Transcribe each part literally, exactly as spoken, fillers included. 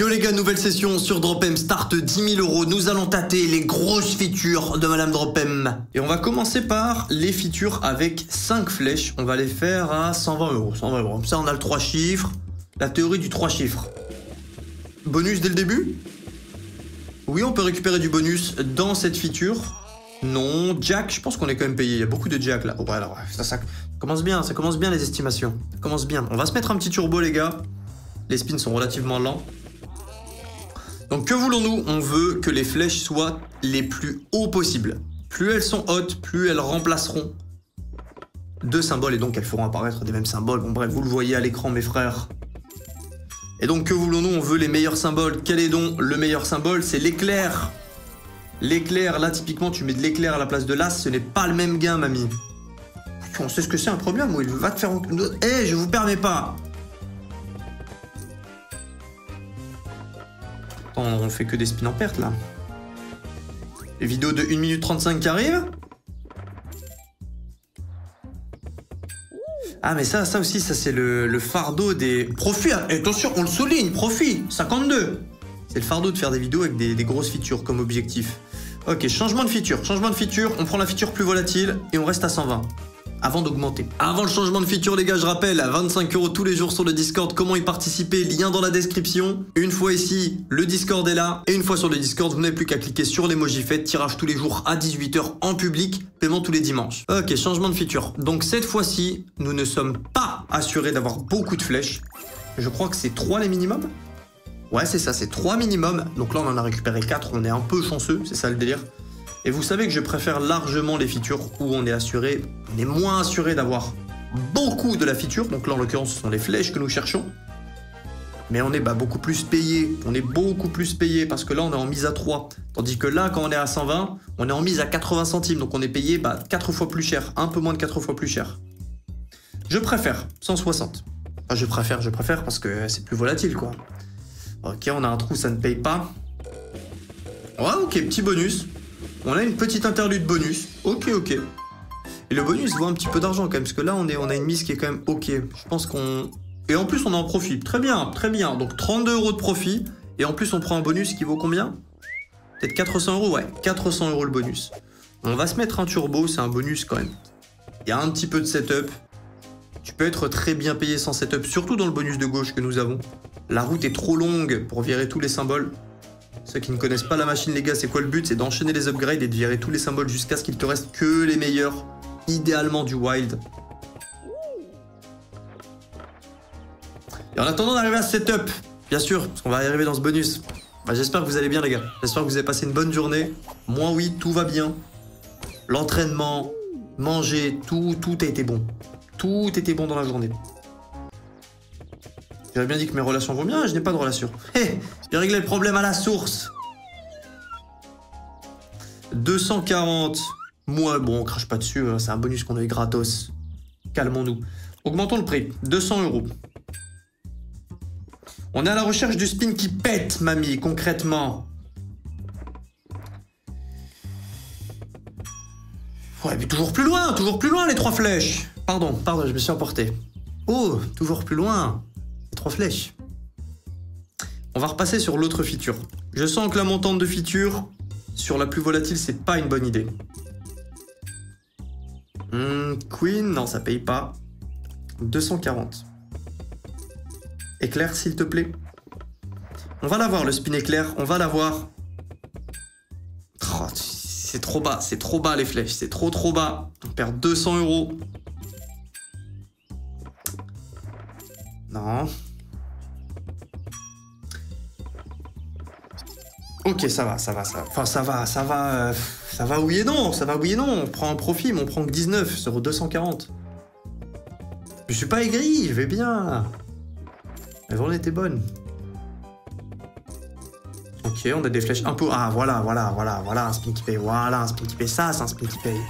Yo les gars, nouvelle session sur Drop'em Start dix mille euros. Nous allons tâter les grosses features de Madame Drop'em. Et on va commencer par les features avec cinq flèches. On va les faire à cent vingt euros. cent vingt euros. Comme ça, on a le trois chiffres. La théorie du trois chiffres. Bonus dès le début? Oui, on peut récupérer du bonus dans cette feature. Non, Jack, je pense qu'on est quand même payé. Il y a beaucoup de Jack là. Oh, bah, là, ouais, ça, ça commence bien, ça commence bien les estimations. Ça commence bien. On va se mettre un petit turbo, les gars. Les spins sont relativement lents. Donc que voulons-nous? On veut que les flèches soient les plus hauts possibles. Plus elles sont hautes, plus elles remplaceront deux symboles et donc elles feront apparaître des mêmes symboles. Bon bref, vous le voyez à l'écran mes frères. Et donc que voulons-nous? On veut les meilleurs symboles. Quel est donc le meilleur symbole? C'est l'éclair. L'éclair, là typiquement tu mets de l'éclair à la place de l'as, ce n'est pas le même gain mamie. On sait ce que c'est un problème où il va te faire... Eh, hey, je vous permets pas. On fait que des spins en perte là. Les vidéos de une minute trente-cinq qui arrivent. Ah mais ça, ça aussi, ça c'est le, le fardeau des... Profit, et attention, on le souligne, profit, cinquante-deux. C'est le fardeau de faire des vidéos avec des, des grosses features comme objectif. Ok, changement de feature, changement de feature, on prend la feature plus volatile et on reste à cent vingt. Avant d'augmenter. Avant le changement de feature, les gars, je rappelle, à vingt-cinq euros tous les jours sur le Discord, comment y participer, lien dans la description. Une fois ici, le Discord est là. Et une fois sur le Discord, vous n'avez plus qu'à cliquer sur l'emoji fête, tirage tous les jours à dix-huit heures en public, paiement tous les dimanches. Ok, changement de feature. Donc cette fois-ci, nous ne sommes pas assurés d'avoir beaucoup de flèches. Je crois que c'est trois les minimums. Ouais, c'est ça, c'est trois minimum. Donc là, on en a récupéré quatre, on est un peu chanceux, c'est ça le délire. Et vous savez que je préfère largement les features où on est assuré, on est moins assuré d'avoir beaucoup de la feature. Donc là, en l'occurrence, ce sont les flèches que nous cherchons. Mais on est bah, beaucoup plus payé. On est beaucoup plus payé parce que là, on est en mise à trois. Tandis que là, quand on est à cent vingt, on est en mise à quatre-vingts centimes. Donc on est payé bah, quatre fois plus cher, un peu moins de quatre fois plus cher. Je préfère cent soixante. Enfin, je préfère, je préfère parce que c'est plus volatile, quoi. Ok, on a un trou, ça ne paye pas. Ouais, ok, petit bonus. On a une petite interlude bonus. Ok, ok. Et le bonus vaut un petit peu d'argent quand même, parce que là, on, est, on a une mise qui est quand même ok. Je pense qu'on... Et en plus, on en profite. Très bien, très bien. Donc, trente-deux euros de profit. Et en plus, on prend un bonus qui vaut combien? Peut-être quatre cents euros, ouais. quatre cents euros le bonus. On va se mettre un turbo, c'est un bonus quand même. Il y a un petit peu de setup. Tu peux être très bien payé sans setup, surtout dans le bonus de gauche que nous avons. La route est trop longue pour virer tous les symboles. Ceux qui ne connaissent pas la machine, les gars, c'est quoi le but? C'est d'enchaîner les upgrades et de virer tous les symboles jusqu'à ce qu'il te reste que les meilleurs, idéalement du wild. Et en attendant d'arriver à ce setup, bien sûr, parce qu'on va arriver dans ce bonus. Bah, j'espère que vous allez bien, les gars. J'espère que vous avez passé une bonne journée. Moi, oui, tout va bien. L'entraînement, manger, tout, tout a été bon. Tout était bon dans la journée. J'avais bien dit que mes relations vont bien, je n'ai pas de relation. Hé, hey, j'ai réglé le problème à la source. deux cent quarante. Moi, bon, on crache pas dessus, hein, c'est un bonus qu'on a eu gratos. Calmons-nous. Augmentons le prix, deux cents euros. On est à la recherche du spin qui pète, mamie, concrètement. Ouais, mais toujours plus loin, toujours plus loin les trois flèches. Pardon, pardon, je me suis emporté. Oh, toujours plus loin. Trois flèches. On va repasser sur l'autre feature. Je sens que la montante de feature sur la plus volatile, c'est pas une bonne idée. Mmh, Queen, non, ça paye pas. deux cent quarante. Éclair, s'il te plaît. On va l'avoir, le spin éclair. On va l'avoir. Oh, c'est trop bas, c'est trop bas les flèches. C'est trop, trop bas. On perd deux cents euros. Non. Ok, ça va, ça va, ça va. Enfin, ça va, ça va. Euh, ça va oui et non, ça va oui et non. On prend un profit, mais on prend que dix-neuf sur deux cent quarante. Je suis pas aigri, je vais bien. La journée était bonne. Ok, on a des flèches un peu. Ah, voilà, voilà, voilà, voilà, un spin qui paye. Voilà, un spin qui paye. Ça, c'est un spin qui paye.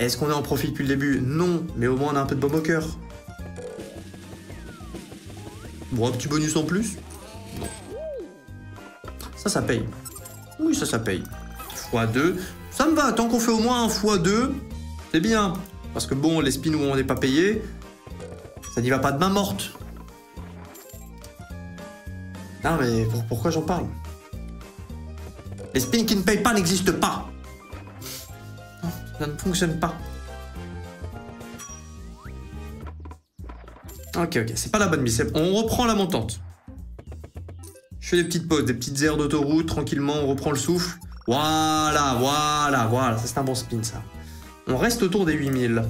Est-ce qu'on est en profit depuis le début? Non, mais au moins on a un peu de baume au cœur. Bon, un petit bonus en plus. Bon. Ça, ça paye. Oui, ça, ça paye. fois deux. Ça me va. Tant qu'on fait au moins un fois deux, c'est bien. Parce que bon, les spins où on n'est pas payé, ça n'y va pas de main morte. Non mais pourquoi j'en parle? Les spins qui ne payent pas n'existent pas. Non, ça ne fonctionne pas. Ok, ok, c'est pas la bonne bicep. On reprend la montante. Je fais des petites pauses, des petites aires d'autoroute, tranquillement, on reprend le souffle. Voilà, voilà, voilà. Ça, c'est un bon spin, ça. On reste autour des huit mille.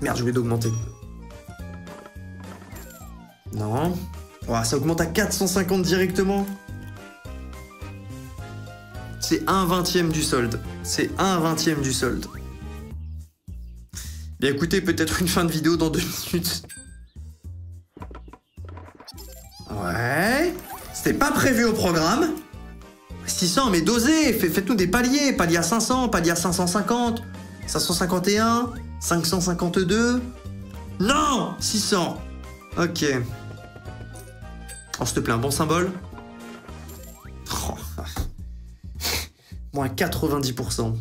Merde, j'ai oublié d'augmenter. Non. Ouah, ça augmente à quatre cent cinquante directement. C'est un vingtième du solde. C'est un vingtième du solde. Bien écoutez, peut-être une fin de vidéo dans deux minutes. Ouais. C'était pas prévu au programme. six cents, mais dosez, faites-nous des paliers. Palier à cinq cents, palier à cinq cent cinquante, cinq cent cinquante et un, cinq cent cinquante-deux. Non, six cents. Ok. Oh, s'il te plaît, un bon symbole. Oh. Moins quatre-vingt-dix pour cent.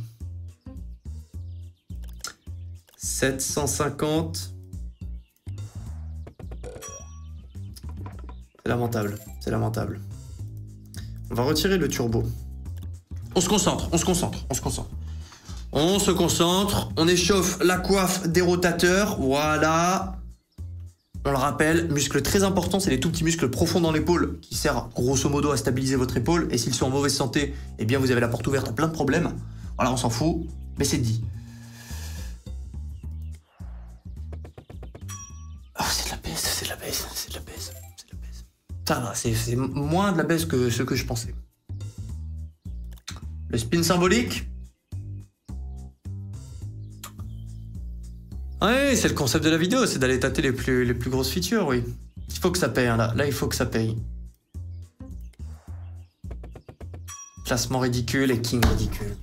sept cent cinquante. C'est lamentable, c'est lamentable. On va retirer le turbo. On se concentre, on se concentre, on se concentre. On se concentre, on échauffe la coiffe des rotateurs. Voilà. On le rappelle, muscle très important, c'est les tout petits muscles profonds dans l'épaule qui servent grosso modo à stabiliser votre épaule. Et s'ils sont en mauvaise santé, eh bien vous avez la porte ouverte à plein de problèmes. Voilà, on s'en fout, mais c'est dit. Oh, c'est de la baisse, c'est de la baisse, c'est de la baisse. Ça va, c'est moins de la baisse que ce que je pensais. Le spin symbolique. Ouais, c'est le concept de la vidéo, c'est d'aller tâter les plus, les plus grosses features, oui. Il faut que ça paye, hein, là. Là, il faut que ça paye. Placement ridicule et king ridicule.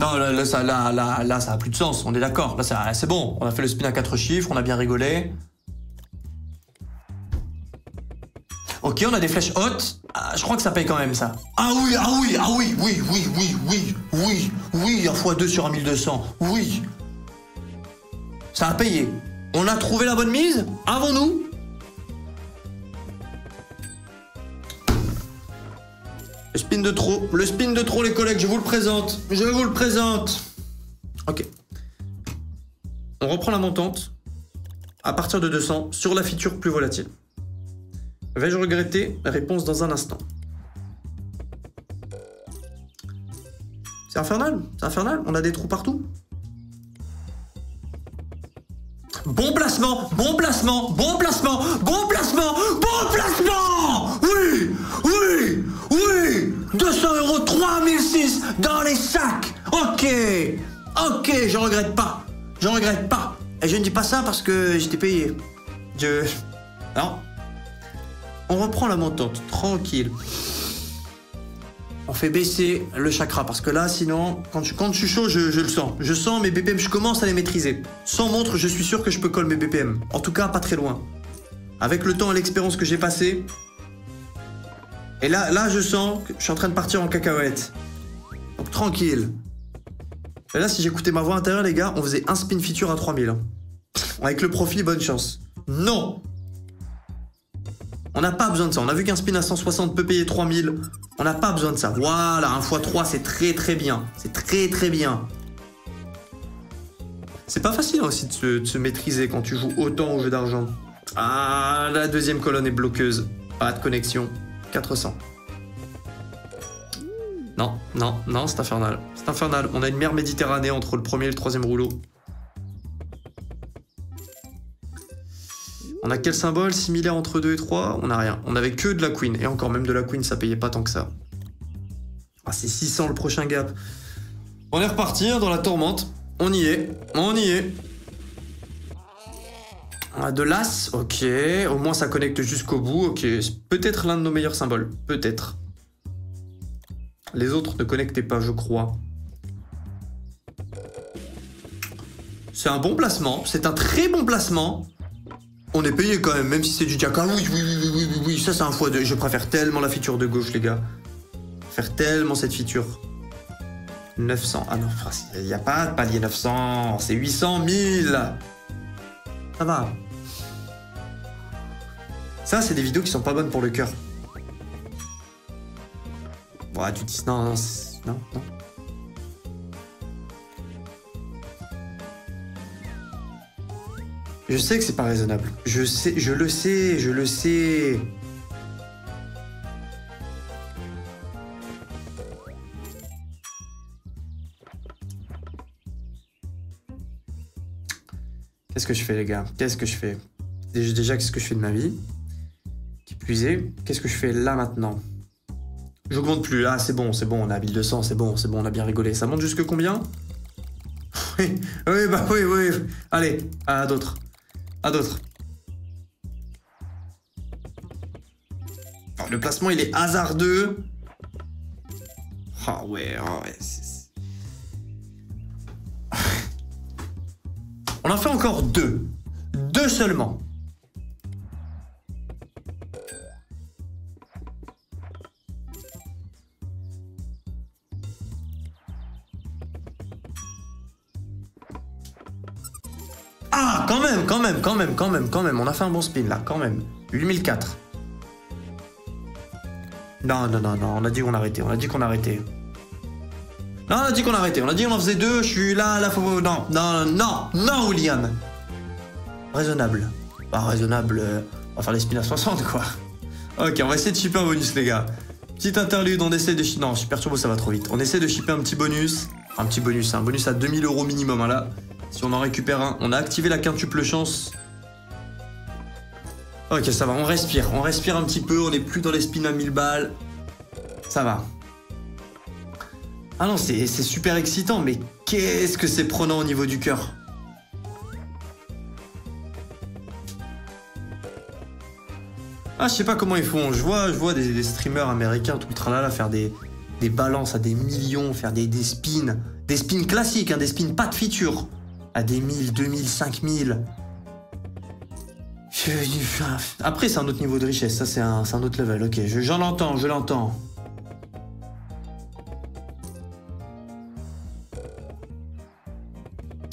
Non, là, là, ça, là, là, là, ça a plus de sens, on est d'accord. Là, c'est bon, on a fait le spin à quatre chiffres, on a bien rigolé. Ok, on a des flèches hautes. Ah, je crois que ça paye quand même, ça. Ah oui, ah oui, ah oui, oui, oui, oui, oui, oui, oui, un fois deux sur mille deux cents, oui. Ça a payé. On a trouvé la bonne mise avant nous. Le spin de trop, le spin de trop les collègues, je vous le présente, je vous le présente. Ok. On reprend la montante à partir de deux cents sur la feature plus volatile. Vais-je regretter? Réponse dans un instant. C'est infernal, c'est infernal, on a des trous partout. Bon placement, bon placement, bon placement, bon placement, bon placement! Oui, oui, oui! deux cents euros, trois mille six dans les sacs! Ok, ok, je regrette pas, je regrette pas. Et je ne dis pas ça parce que j'étais payé. Je... Non. On reprend la montante, tranquille. On fait baisser le chakra parce que là, sinon, quand je, quand je suis chaud, je, je le sens. Je sens mes B P M, je commence à les maîtriser. Sans montre, je suis sûr que je peux coller mes B P M. En tout cas, pas très loin. Avec le temps et l'expérience que j'ai passé. Et là, là, je sens que je suis en train de partir en cacahuète. Donc, tranquille. Et là, si j'écoutais ma voix intérieure, les gars, on faisait un spin feature à trois mille. Avec le profit, bonne chance. Non! On n'a pas besoin de ça. On a vu qu'un spin à cent soixante peut payer trois mille. On n'a pas besoin de ça. Voilà, un fois trois, c'est très très bien. C'est très très bien. C'est pas facile aussi de se, de se maîtriser quand tu joues autant au jeu d'argent. Ah, la deuxième colonne est bloqueuse. Pas de connexion. quatre cents. Non, non, non, c'est infernal. C'est infernal. On a une mer Méditerranée entre le premier et le troisième rouleau. On a quel symbole similaire entre deux et trois? On a rien. On avait que de la queen. Et encore, même de la queen, ça payait pas tant que ça. Ah, c'est six cents le prochain gap. On est reparti dans la tourmente. On y est. On y est. On a de l'as. Ok. Au moins, ça connecte jusqu'au bout. Ok. Peut-être l'un de nos meilleurs symboles. Peut-être. Les autres ne connectaient pas, je crois. C'est un bon placement. C'est un très bon placement. On est payé quand même, même si c'est du jack. Ah oui, oui, oui, oui, oui, oui, ça c'est un fois deux. Je préfère tellement la feature de gauche, les gars. Je préfère tellement cette feature. neuf cents. Ah non, il n'y a pas de palier neuf cents. C'est huit cent mille. Ça va. Ça, c'est des vidéos qui sont pas bonnes pour le cœur. Ouais, tu dis non, non, non, non. Je sais que c'est pas raisonnable. Je sais, je le sais, je le sais. Qu'est-ce que je fais, les gars? Qu'est-ce que je fais? Déjà, qu'est-ce que je fais de ma vie? Qui plus est, qu'est-ce que je fais là maintenant? Je compte plus. Ah, c'est bon, c'est bon, on a mille deux cents, c'est bon, c'est bon, on a bien rigolé. Ça monte jusque combien? Oui, oui, bah oui, oui. Allez, à d'autres. À d'autres. Le placement, il est hasardeux. Ah oh, ouais, oh, ouais. On en fait encore deux. Deux seulement. Ah, quand même, quand même, quand même, quand même, quand même. On a fait un bon spin, là, quand même. huit mille quatre. Non, non, non, non. On a dit qu'on arrêtait. On a dit qu'on arrêtait. Non, on a dit qu'on arrêtait. On a dit qu'on en faisait deux. Je suis là, là, faut... Non, non, non, non, William. Raisonnable. Pas raisonnable. Euh, on va faire les spins à soixante, quoi. Ok, on va essayer de shipper un bonus, les gars. Petite interlude, on essaie de... Non, super turbo, ça va trop vite. On essaie de shipper un petit bonus. Un petit bonus, un bonus à deux mille euros minimum, hein, là. Si on en récupère un. On a activé la quintuple chance. Ok, ça va, on respire. On respire un petit peu, on n'est plus dans les spins à mille balles. Ça va. Ah non, c'est super excitant, mais qu'est-ce que c'est prenant au niveau du cœur. Ah, je sais pas comment ils font. Je vois, je vois des, des streamers américains, tout le tralala, faire des, des balances à des millions, faire des, des spins. Des spins classiques, hein, des spins pas de feature. À des mille, deux mille, cinq mille. Après, c'est un autre niveau de richesse. Ça, c'est un, un autre level. Ok, j'en entends, je l'entends.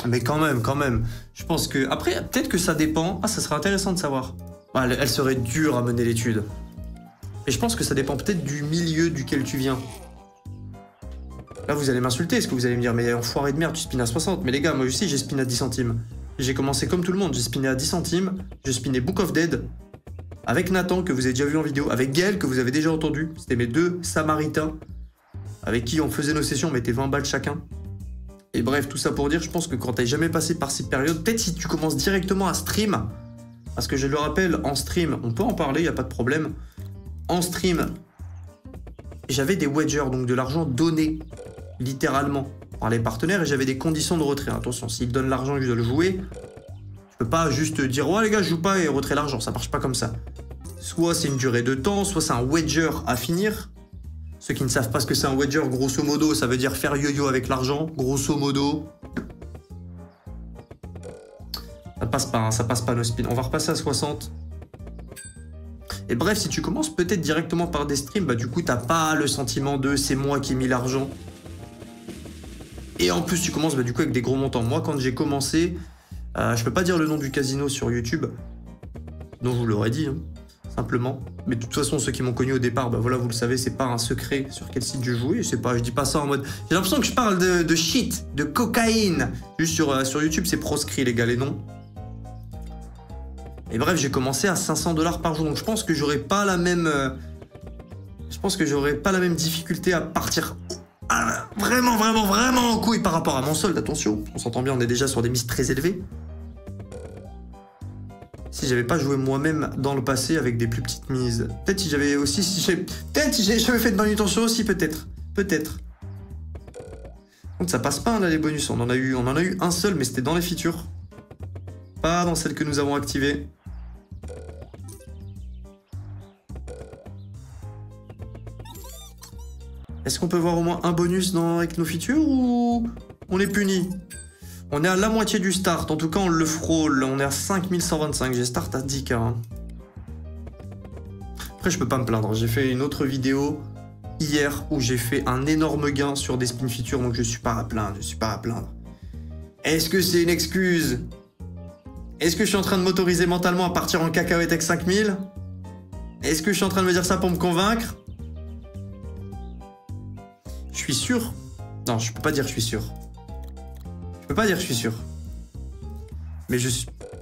Mais quand même, quand même. Je pense que... Après, peut-être que ça dépend... Ah, ça serait intéressant de savoir. Elle, elle serait dure à mener l'étude. Et je pense que ça dépend peut-être du milieu duquel tu viens. Là, vous allez m'insulter. Est-ce que vous allez me dire, mais enfoiré de merde, tu spines à soixante. Mais les gars, moi aussi, j'ai spiné à dix centimes. J'ai commencé comme tout le monde. J'ai spiné à dix centimes. J'ai spiné Book of Dead. Avec Nathan, que vous avez déjà vu en vidéo. Avec Gaël, que vous avez déjà entendu. C'était mes deux Samaritains. Avec qui on faisait nos sessions. On mettait vingt balles chacun. Et bref, tout ça pour dire, je pense que quand t'as jamais passé par cette période, peut-être si tu commences directement à stream, parce que je le rappelle, en stream, on peut en parler, il n'y a pas de problème. En stream, j'avais des wagers, donc de l'argent donné, littéralement, par les partenaires, et j'avais des conditions de retrait. Attention, s'ils donnent l'argent et que je dois le jouer, je peux pas juste dire, ouais les gars, je joue pas et retrait l'argent, ça marche pas comme ça. Soit c'est une durée de temps, soit c'est un wager à finir. Ceux qui ne savent pas ce que c'est un wager, grosso modo, ça veut dire faire yo-yo avec l'argent, grosso modo. Ça passe pas, hein, ça passe pas nos spins. On va repasser à soixante. Et bref, si tu commences peut-être directement par des streams, bah du coup, t'as pas le sentiment de « c'est moi qui ai mis l'argent ». Et en plus, tu commences bah, du coup avec des gros montants. Moi, quand j'ai commencé, euh, je peux pas dire le nom du casino sur YouTube, dont je vous l'aurais dit, hein. Simplement. Mais de toute façon, ceux qui m'ont connu au départ, bah voilà, vous le savez, c'est pas un secret sur quel site je jouais. C'est pas, je dis pas ça en mode... J'ai l'impression que je parle de, de shit, de cocaïne. Juste sur, euh, sur YouTube, c'est proscrit, les gars, les noms. Et bref, j'ai commencé à cinq cents dollars par jour. Donc je pense que j'aurais pas la même... Euh, je pense que j'aurais pas la même difficulté à partir... Ah, vraiment, vraiment, vraiment en couille par rapport à mon solde. Attention, on s'entend bien, on est déjà sur des mises très élevées. Si j'avais pas joué moi-même dans le passé avec des plus petites mises. Peut-être si j'avais aussi... Si peut-être si j'avais fait de manutention aussi, peut-être. Peut-être. Donc ça passe pas, là, les bonus. On en a eu, on en a eu un seul, mais c'était dans les features. Pas dans celle que nous avons activée. Est-ce qu'on peut voir au moins un bonus dans, avec nos features ou on est puni? On est à la moitié du start, en tout cas on le frôle, on est à cinq mille cent vingt-cinq, j'ai start à dix K. Hein. Après je peux pas me plaindre, j'ai fait une autre vidéo hier où j'ai fait un énorme gain sur des spin features, donc je suis pas à plaindre, je suis pas à plaindre. Est-ce que c'est une excuse? Est-ce que je suis en train de m'autoriser mentalement à partir en cacahuète avec cinq mille? Est-ce que je suis en train de me dire ça pour me convaincre? Je suis sûr. Non, je peux pas dire je suis sûr. Je peux pas dire je suis sûr. Mais je,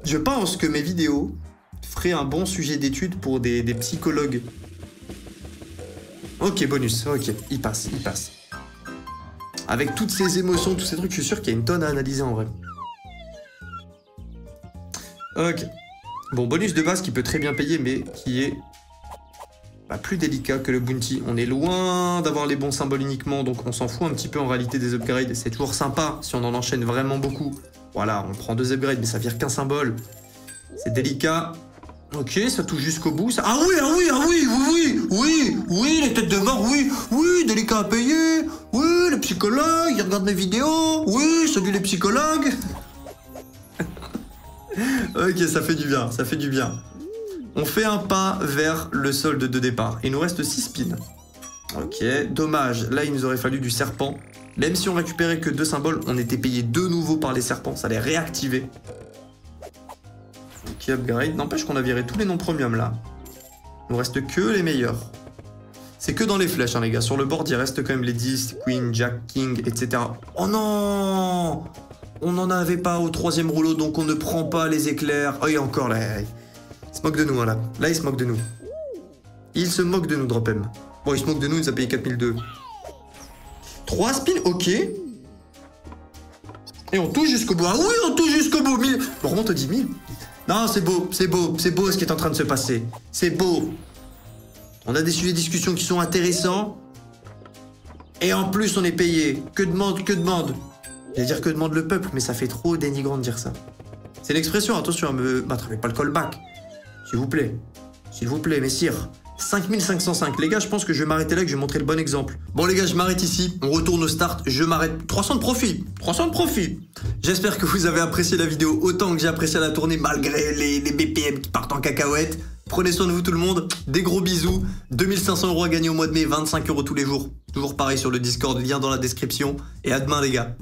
je pense que mes vidéos feraient un bon sujet d'étude pour des, des psychologues. Ok, bonus. Ok, il passe, il passe. Avec toutes ces émotions, tous ces trucs, je suis sûr qu'il y a une tonne à analyser en vrai. Ok. Bon, bonus de base qui peut très bien payer, mais qui est bah, plus délicat que le bounty. On est loin d'avoir les bons symboles uniquement, donc on s'en fout un petit peu en réalité des upgrades. C'est toujours sympa si on en enchaîne vraiment beaucoup. Voilà, on prend deux upgrades, mais ça vire qu'un symbole. C'est délicat. Ok, ça touche jusqu'au bout. Ça... Ah oui, ah oui, ah oui, oui, oui, oui, oui, les têtes de mort, oui, oui, délicat à payer. Oui, les psychologues, ils regardent mes vidéos. Oui, salut les psychologues. Ok, ça fait du bien, ça fait du bien. On fait un pas vers le solde de départ. Il nous reste six spins. Ok, dommage, là il nous aurait fallu du serpent. Même si on récupérait que deux symboles, on était payé de nouveau par les serpents, ça les réactivait. Ok, upgrade. N'empêche qu'on a viré tous les non-premium là. Il nous reste que les meilleurs. C'est que dans les flèches, hein, les gars. Sur le board, il reste quand même les dix, queen, jack, king, et cetera. Oh non! On n'en avait pas au troisième rouleau, donc on ne prend pas les éclairs. Oh, il y a encore là. Il se moque de nous, hein, là. Là, il se moque de nous. Il se moque de nous, Drop'em. Bon, il se moque de nous, il nous a payé quatre mille deux. trois spins, ok. Et on touche jusqu'au bout. Ah oui, on touche jusqu'au bout. mille. On remonte aux dix mille. Non, c'est beau, c'est beau, c'est beau ce qui est en train de se passer. C'est beau. On a des sujets de discussion qui sont intéressants. Et en plus, on est payé. Que demande, que demande? J'allais dire que demande le peuple, mais ça fait trop dénigrant de dire ça. C'est l'expression, attention, ne me m'attrapez pas le callback. S'il vous plaît. S'il vous plaît, messire. cinq mille cinq cent cinq. Les gars, je pense que je vais m'arrêter là, que je vais montrer le bon exemple. Bon, les gars, je m'arrête ici. On retourne au start. Je m'arrête. trois cents de profit. trois cents de profit. J'espère que vous avez apprécié la vidéo autant que j'ai apprécié la tournée, malgré les, les B P M qui partent en cacahuète. Prenez soin de vous tout le monde, des gros bisous, deux mille cinq cents euros à gagner au mois de mai, vingt-cinq euros tous les jours, toujours pareil sur le Discord, lien dans la description, et à demain les gars.